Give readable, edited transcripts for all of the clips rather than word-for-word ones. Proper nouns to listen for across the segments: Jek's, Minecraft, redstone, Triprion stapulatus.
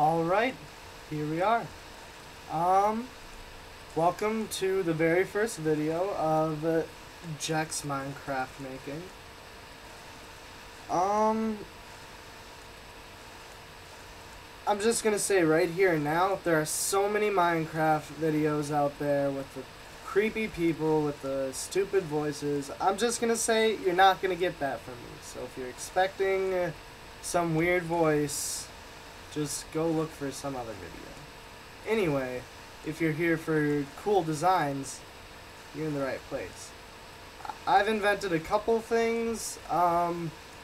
Alright, here we are. Welcome to the very first video of Jek's Minecraft making. I'm just gonna say right here and now, there are so many Minecraft videos out there with the creepy people, with the stupid voices. I'm just gonna say you're not gonna get that from me. So if you're expecting some weird voice, just go look for some other video. Anyway, if you're here for cool designs, you're in the right place. I've invented a couple things,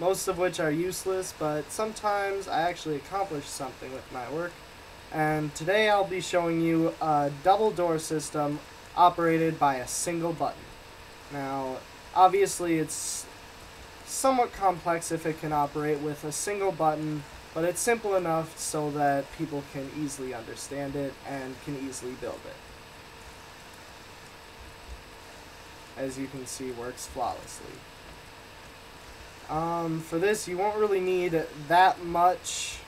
most of which are useless, but sometimes I actually accomplish something with my work. And today I'll be showing you a double door system operated by a single button. Now, obviously it's somewhat complex if it can operate with a single button, but it's simple enough so that people can easily understand it and can easily build it. As you can see, works flawlessly. For this, you won't really need that much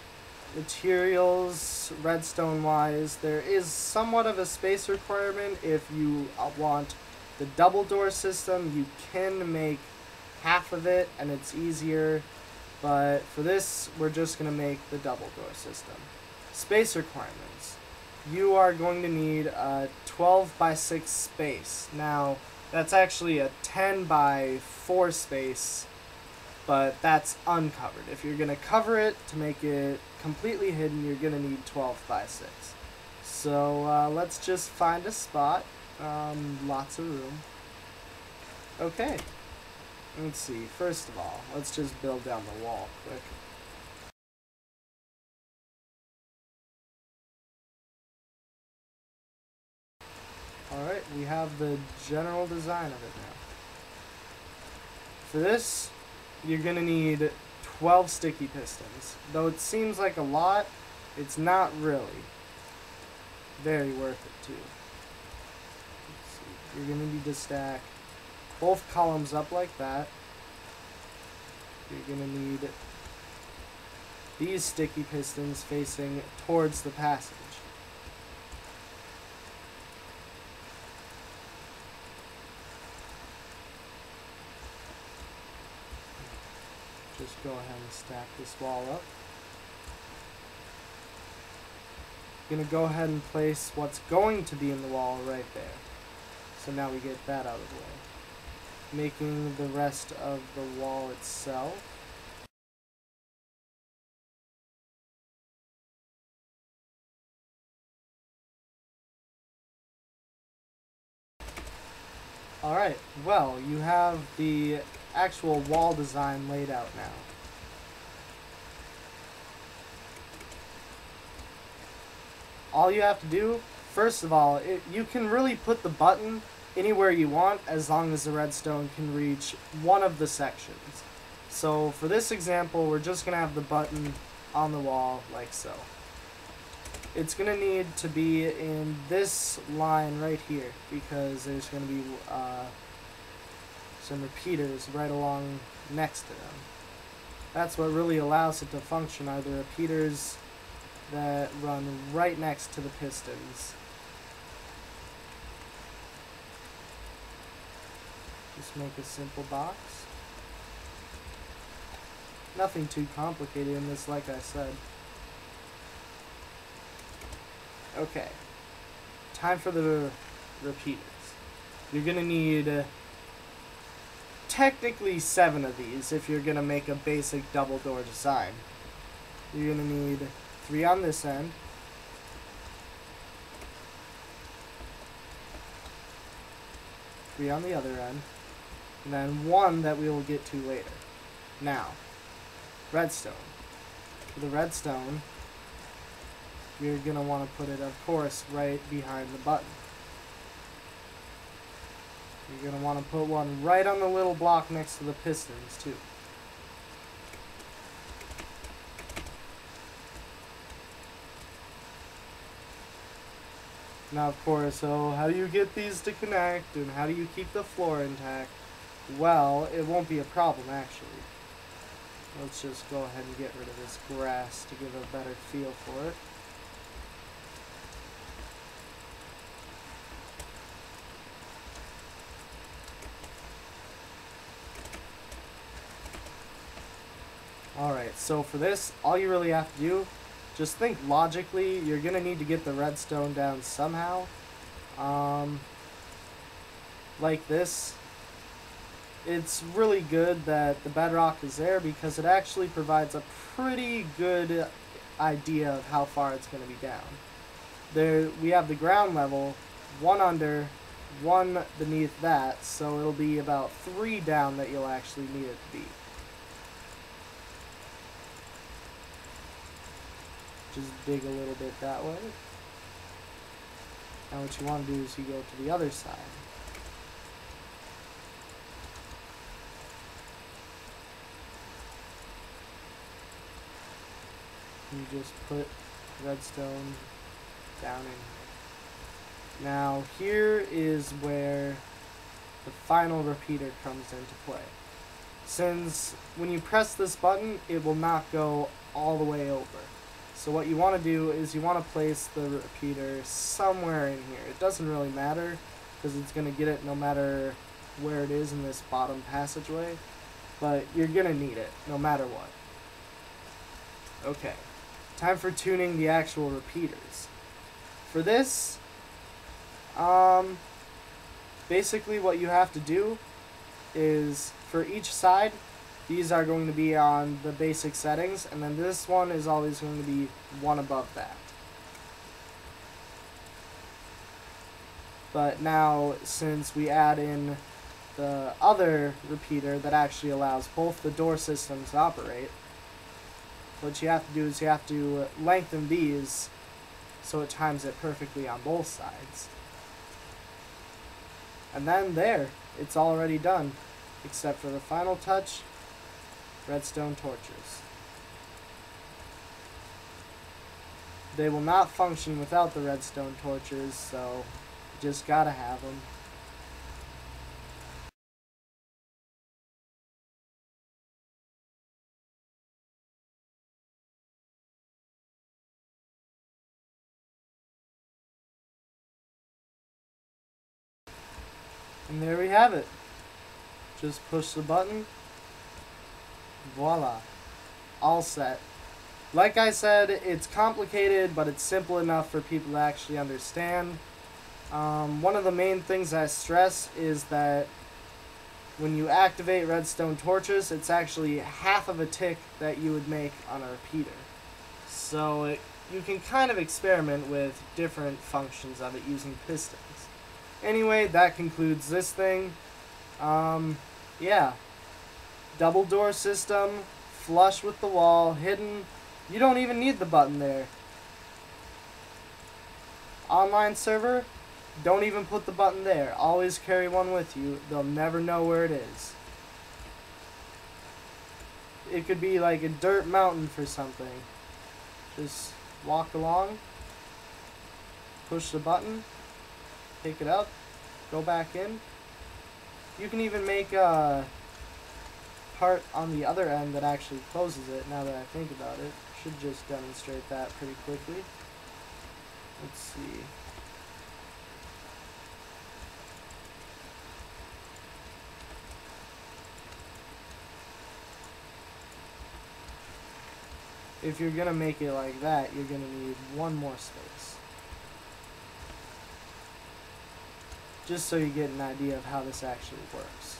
materials redstone-wise. There is somewhat of a space requirement. If you want the double door system, you can make half of it, and it's easier. But for this, we're just going to make the double door system. Space requirements. You are going to need a 12x6 space. Now, that's actually a 10x4 space, but that's uncovered. If you're going to cover it to make it completely hidden, you're going to need 12x6. So let's just find a spot. Lots of room. Okay. Let's see, first of all, let's just build down the wall quick. Alright, we have the general design of it now. For this, you're going to need 12 sticky pistons. Though it seems like a lot, it's not really. Very worth it, too. Let's see. You're going to need to stack both columns up like that. You're going to need these sticky pistons facing towards the passage. Just go ahead and stack this wall up. I'm going to go ahead and place what's going to be in the wall right there. So now we get that out of the way, making the rest of the wall itself. Alright, well, you have the actual wall design laid out now. All you have to do, first of all, you can really put the button anywhere you want, as long as the redstone can reach one of the sections. So for this example, we're just going to have the button on the wall like so. It's going to need to be in this line right here, because there's going to be some repeaters right along next to them. That's what really allows it to function, are the repeaters that run right next to the pistons. Just make a simple box. Nothing too complicated in this, like I said. Okay. Time for the repeaters. You're going to need technically 7 of these if you're going to make a basic double door design. You're going to need 3 on this end, 3 on the other end, and then 1 that we will get to later. Now, redstone. For the redstone, you're going to want to put it, of course, right behind the button. You're going to want to put one right on the little block next to the pistons, too. Now, of course, so how do you get these to connect, and how do you keep the floor intact? Well, it won't be a problem, actually. Let's just go ahead and get rid of this grass to give a better feel for it. Alright, so for this, all you really have to do, just think logically. You're going to need to get the redstone down somehow. Like this. It's really good that the bedrock is there because it actually provides a pretty good idea of how far it's going to be down. There, we have the ground level, one under, one beneath that, so it'll be about 3 down that you'll actually need it to be. Just dig a little bit that way. Now what you want to do is you go to the other side. You just put redstone down in here. Now here is where the final repeater comes into play. Since when you press this button, it will not go all the way over. So what you want to do is you want to place the repeater somewhere in here. It doesn't really matter because it's going to get it no matter where it is in this bottom passageway. But you're going to need it no matter what. Okay, time for tuning the actual repeaters. For this, basically what you have to do is for each side, these are going to be on the basic settings, and then this one is always going to be one above that. But now, since we add in the other repeater that actually allows both the door systems to operate, what you have to do is you have to lengthen these so it times it perfectly on both sides. And then there, it's already done, except for the final touch, redstone torches. They will not function without the redstone torches, so you just gotta have them. And there we have it. Just push the button. Voila. All set. Like I said, it's complicated, but it's simple enough for people to actually understand. One of the main things I stress is that when you activate redstone torches, it's actually half of a tick that you would make on a repeater. So you can kind of experiment with different functions of it using pistons. Anyway, that concludes this thing. Yeah. Double door system, flush with the wall, hidden. You don't even need the button there. Online server, don't even put the button there. Always carry one with you. They'll never know where it is. It could be like a dirt mountain for something. Just walk along, push the button, pick it up, go back in. You can even make a part on the other end that actually closes it, now that I think about it. Should just demonstrate that pretty quickly. Let's see. If you're gonna make it like that, you're gonna need one more space. Just so you get an idea of how this actually works.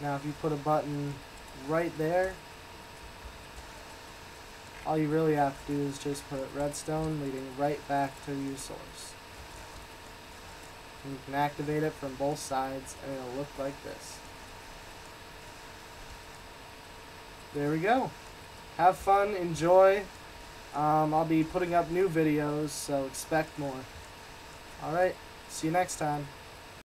Now if you put a button right there, all you really have to do is just put redstone leading right back to your source. And you can activate it from both sides and it'll look like this. There we go. Have fun, enjoy. I'll be putting up new videos, so expect more. Alright, see you next time.